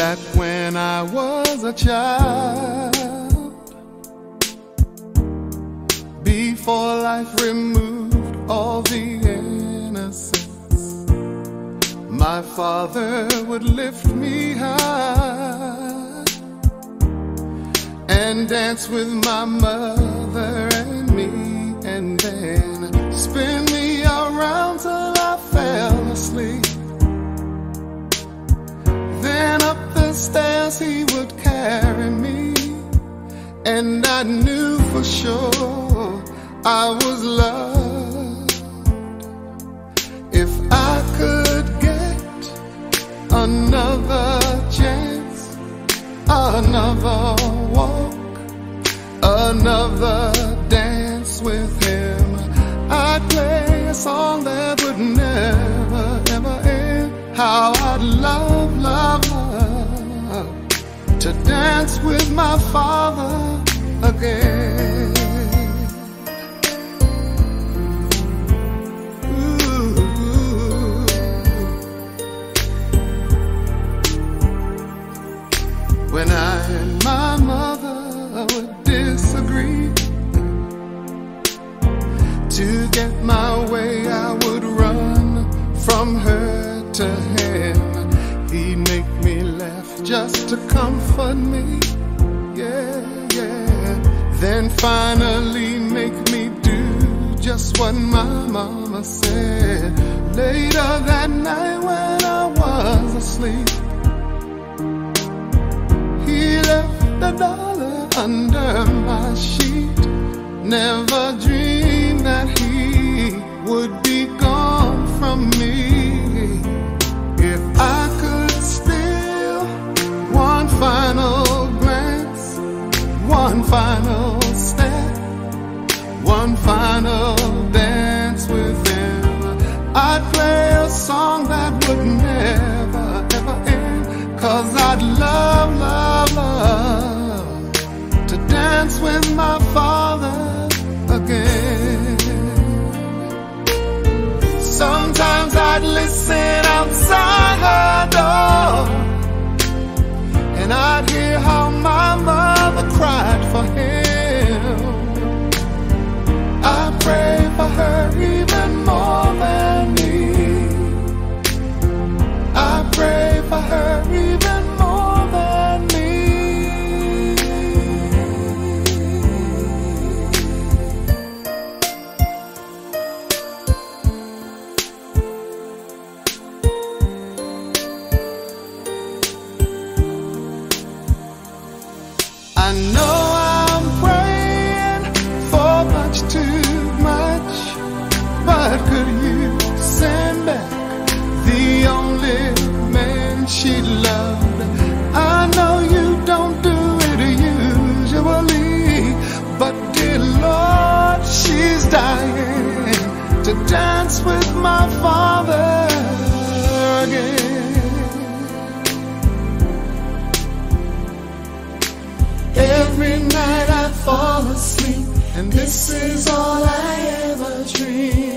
that when I was a child, before life removed all the innocence, my father would lift me high and dance with my mother and me, and then spin me around till I fell asleep. Then up the stairs he would carry me, and I knew for sure I was loved. If I could get another chance, another walk, another dance with him, I'd play a song that would never ever end. How I'd love to dance with my father again. Ooh. When I and my mother would disagree, to get my way I would run from her to him. He'd make me laugh just to comfort me, yeah, yeah. Then finally make me do just what my mama said. Later that night when I was asleep, he left $1 under my sheet. Never dreamed that he would be gone from me. If I final glance, one final step, one final dance with him, I'd play a song that would never ever end. Cause I'd love to dance with my father again. Sometimes I'd listen outside her door, and I'd hear how my mother cried for him. I pray for her even more than me. I pray for her even more than I know I'm praying for much too much, but could you send back the only man she loved? I know you don't do it usually, but dear Lord, she's dying to dance with my father again. Every night I fall asleep, and this is all I ever dream.